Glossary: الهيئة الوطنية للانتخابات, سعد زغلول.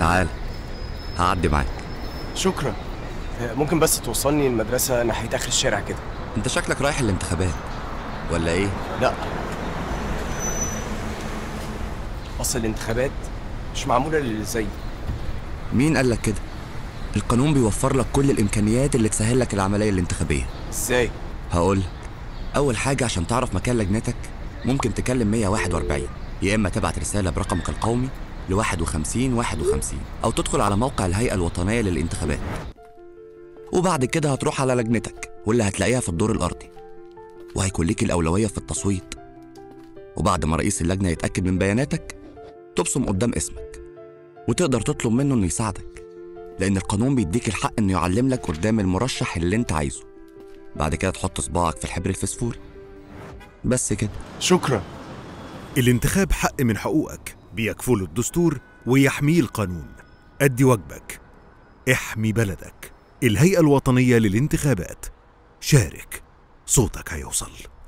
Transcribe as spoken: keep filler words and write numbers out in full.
تعال هعدي معاك. شكرا. ممكن بس توصلني المدرسة ناحية آخر الشارع كده؟ أنت شكلك رايح الانتخابات ولا إيه؟ لأ، أصل الانتخابات مش معمولة للي زي. مين قال لك كده؟ القانون بيوفر لك كل الإمكانيات اللي تسهل لك العملية الانتخابية. إزاي؟ هقول. أول حاجة عشان تعرف مكان لجنتك ممكن تكلم مية واحد وأربعين، يا إما تبعت رسالة برقمك القومي ل واحد وخمسين واحد وخمسين، أو تدخل على موقع الهيئة الوطنية للانتخابات. وبعد كده هتروح على لجنتك واللي هتلاقيها في الدور الأرضي، وهيكون ليك الأولوية في التصويت. وبعد ما رئيس اللجنة يتأكد من بياناتك تبصم قدام اسمك، وتقدر تطلب منه إنه يساعدك، لأن القانون بيديك الحق إنه يعلم لك قدام المرشح اللي أنت عايزه. بعد كده تحط صباعك في الحبر الفسفوري. بس كده. شكرا. الانتخاب حق من حقوقك بيكفله الدستور ويحميه القانون. أدي واجبك، احمي بلدك. الهيئة الوطنية للانتخابات، شارك، صوتك هيوصل.